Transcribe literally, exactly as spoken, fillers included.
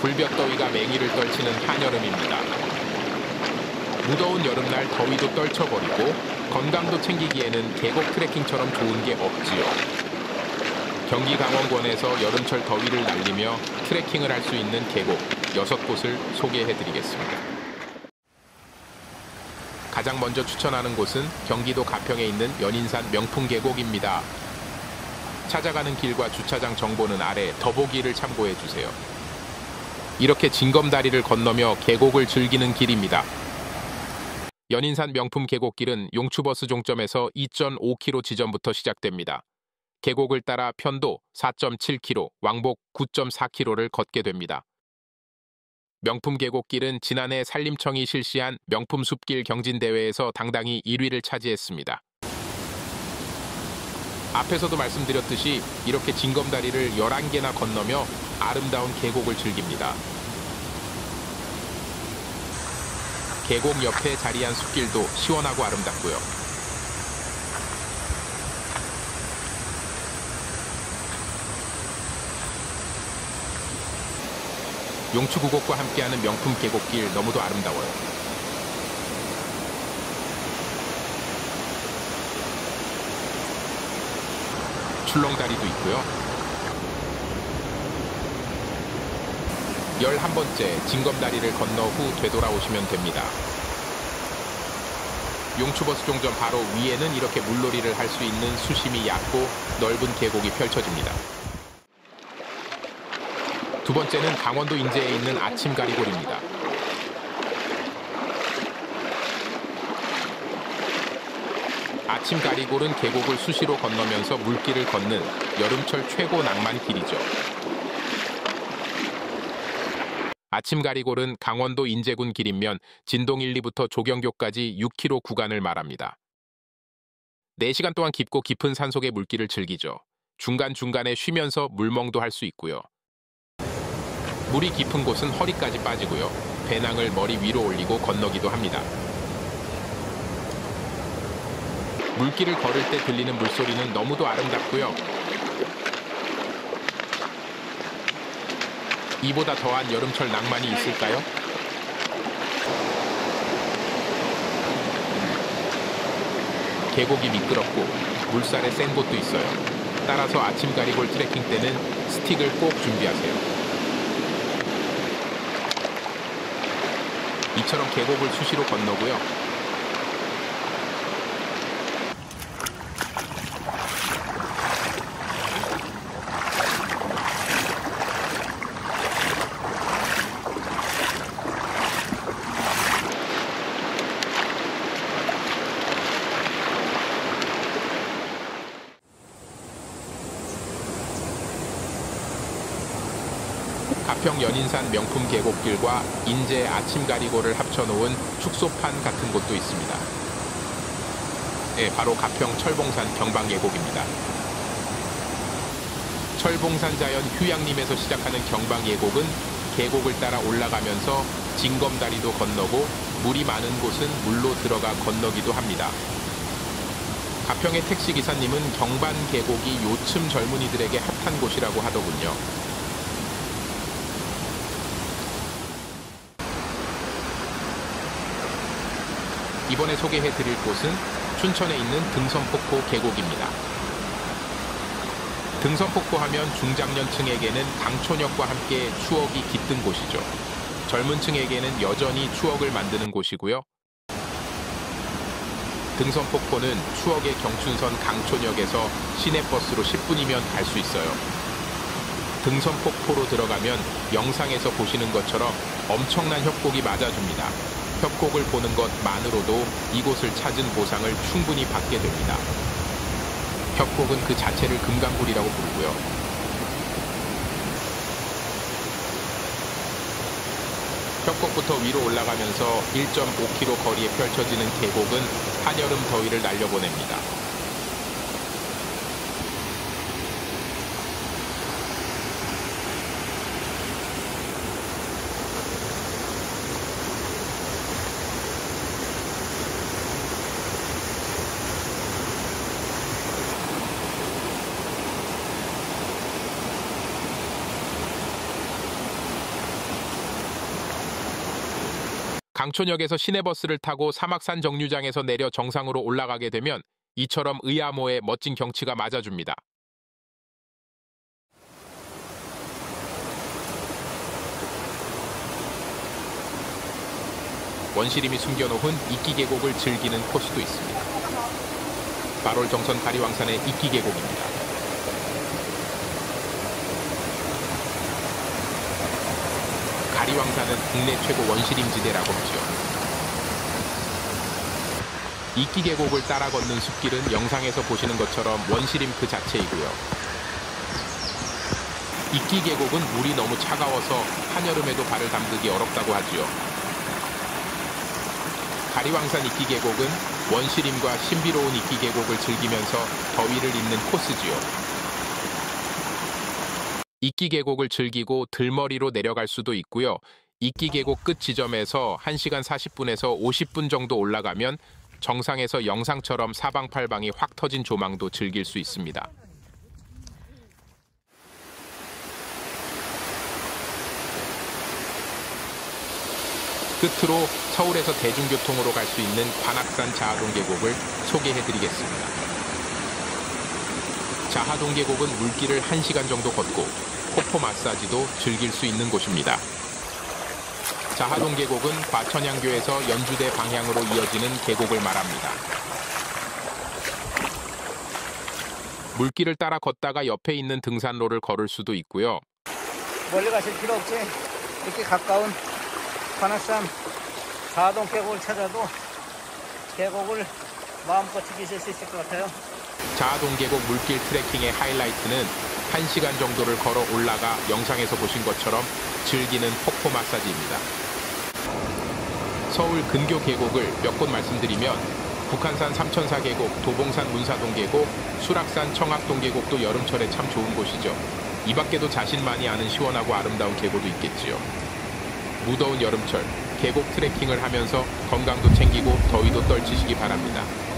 불볕더위가 맹위를 떨치는 한여름입니다. 무더운 여름날 더위도 떨쳐버리고 건강도 챙기기에는 계곡 트레킹처럼 좋은 게 없지요. 경기 강원권에서 여름철 더위를 날리며 트레킹을 할 수 있는 계곡 여섯 곳을 소개해드리겠습니다. 가장 먼저 추천하는 곳은 경기도 가평에 있는 연인산 명품계곡입니다. 찾아가는 길과 주차장 정보는 아래 더보기를 참고해주세요. 이렇게 징검다리를 건너며 계곡을 즐기는 길입니다. 연인산 명품계곡길은 용추버스 종점에서 이 점 오 킬로미터 지점부터 시작됩니다. 계곡을 따라 편도 사 점 칠 킬로미터, 왕복 구 점 사 킬로미터를 걷게 됩니다. 명품계곡길은 지난해 산림청이 실시한 명품숲길 경진대회에서 당당히 일 위를 차지했습니다. 앞에서도 말씀드렸듯이 이렇게 징검다리를 열한 개나 건너며 아름다운 계곡을 즐깁니다. 계곡 옆에 자리한 숲길도 시원하고 아름답고요. 용추구곡과 함께하는 명품 계곡길 너무도 아름다워요. 출렁다리도 있고요. 열한 번째 징검다리를 건너 후 되돌아오시면 됩니다. 용추버스 종점 바로 위에는 이렇게 물놀이를 할 수 있는 수심이 얕고 넓은 계곡이 펼쳐집니다. 두 번째는 강원도 인제에 있는 아침가리골입니다. 아침가리골은 계곡을 수시로 건너면서 물길을 걷는 여름철 최고 낭만 길이죠. 아침가리골은 강원도 인제군 길인면 진동 일, 이부터 조경교까지 육 킬로미터 구간을 말합니다. 네 시간 동안 깊고 깊은 산속의 물길을 즐기죠. 중간중간에 쉬면서 물멍도 할 수 있고요. 물이 깊은 곳은 허리까지 빠지고요. 배낭을 머리 위로 올리고 건너기도 합니다. 물길을 걸을 때 들리는 물소리는 너무도 아름답고요. 이보다 더한 여름철 낭만이 있을까요? 계곡이 미끄럽고 물살에 센 곳도 있어요. 따라서 아침 가리골 트레킹 때는 스틱을 꼭 준비하세요. 이처럼 계곡을 수시로 건너고요. 가평 연인산 명품 계곡길과 인제 아침가리골을 합쳐놓은 축소판 같은 곳도 있습니다. 네, 바로 가평 철봉산 경방계곡입니다. 철봉산 자연 휴양림에서 시작하는 경방계곡은 계곡을 따라 올라가면서 징검다리도 건너고 물이 많은 곳은 물로 들어가 건너기도 합니다. 가평의 택시기사님은 경방계곡이 요즘 젊은이들에게 핫한 곳이라고 하더군요. 이번에 소개해드릴 곳은 춘천에 있는 등선폭포 계곡입니다. 등선폭포 하면 중장년층에게는 강촌역과 함께 추억이 깃든 곳이죠. 젊은 층에게는 여전히 추억을 만드는 곳이고요. 등선폭포는 추억의 경춘선 강촌역에서 시내버스로 십 분이면 갈 수 있어요. 등선폭포로 들어가면 영상에서 보시는 것처럼 엄청난 협곡이 맞아줍니다. 협곡을 보는 것만으로도 이곳을 찾은 보상을 충분히 받게 됩니다. 협곡은 그 자체를 금강굴이라고 부르고요. 협곡부터 위로 올라가면서 일 점 오 킬로미터 거리에 펼쳐지는 계곡은 한여름 더위를 날려보냅니다. 강촌역에서 시내버스를 타고 삼악산 정류장에서 내려 정상으로 올라가게 되면 이처럼 의암호의 멋진 경치가 맞아줍니다. 원시림이 숨겨놓은 이끼계곡을 즐기는 코스도 있습니다. 발월 정선 가리왕산의 이끼계곡입니다. 가리왕산은 국내 최고 원시림지대라고 하죠. 이끼계곡을 따라 걷는 숲길은 영상에서 보시는 것처럼 원시림 그 자체이고요. 이끼계곡은 물이 너무 차가워서 한여름에도 발을 담그기 어렵다고 하지요. 가리왕산 이끼계곡은 원시림과 신비로운 이끼계곡을 즐기면서 더위를 잇는 코스지요. 이끼계곡을 즐기고 들머리로 내려갈 수도 있고요. 이끼계곡 끝 지점에서 한 시간 사십 분에서 오십 분 정도 올라가면 정상에서 영상처럼 사방팔방이 확 터진 조망도 즐길 수 있습니다. 끝으로 서울에서 대중교통으로 갈 수 있는 관악산 자하동계곡을 소개해드리겠습니다. 자하동계곡은 물길을 한 시간 정도 걷고 코포 마사지도 즐길 수 있는 곳입니다. 자하동계곡은 과천향교에서 연주대 방향으로 이어지는 계곡을 말합니다. 물길을 따라 걷다가 옆에 있는 등산로를 걸을 수도 있고요. 멀리 가실 필요 없지. 이렇게 가까운 관악산 자하동계곡을 찾아도 계곡을 마음껏 즐기실 수 있을 것 같아요. 자하동계곡 물길 트레킹의 하이라이트는 한 시간 정도를 걸어 올라가 영상에서 보신 것처럼 즐기는 폭포 마사지입니다. 서울 근교 계곡을 몇 곳 말씀드리면 북한산 삼천사 계곡, 도봉산 문사동 계곡, 수락산 청학동 계곡도 여름철에 참 좋은 곳이죠. 이 밖에도 자신만이 아는 시원하고 아름다운 계곡도 있겠지요. 무더운 여름철, 계곡 트레킹을 하면서 건강도 챙기고 더위도 떨치시기 바랍니다.